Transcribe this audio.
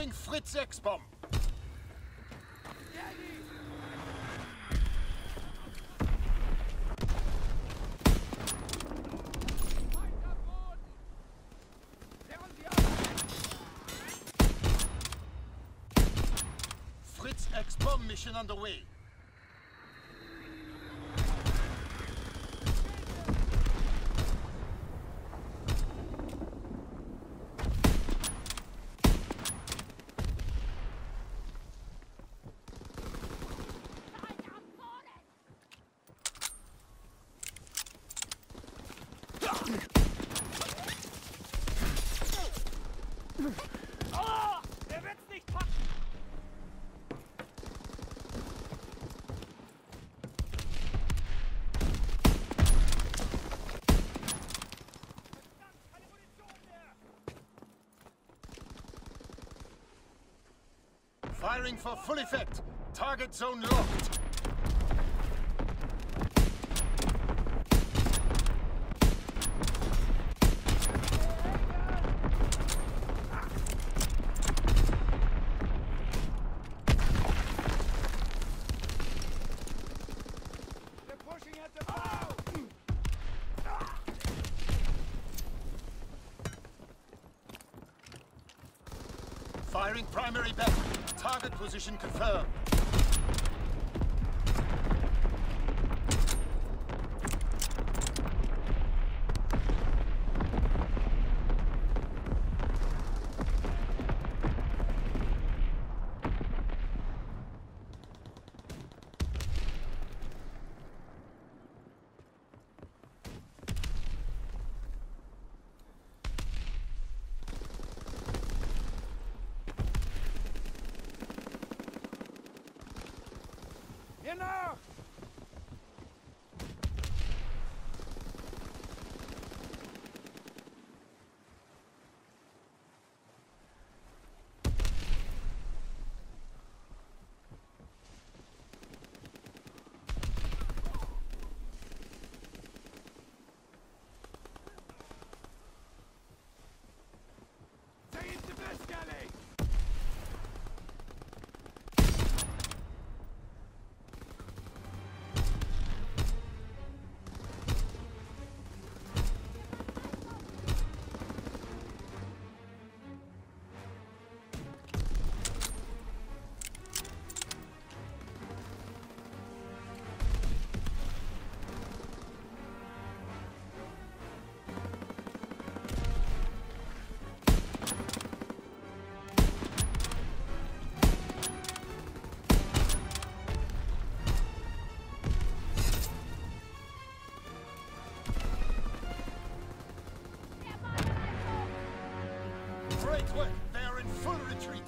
Earthling Fritz X-Bomb. Fritz X-Bomb mission underway. Oh, der wird's nicht packen! Keine Munition mehr! Firing for full effect. Target zone locked. Firing primary battery. Target position confirmed. Enough! Great work! They are in full retreat!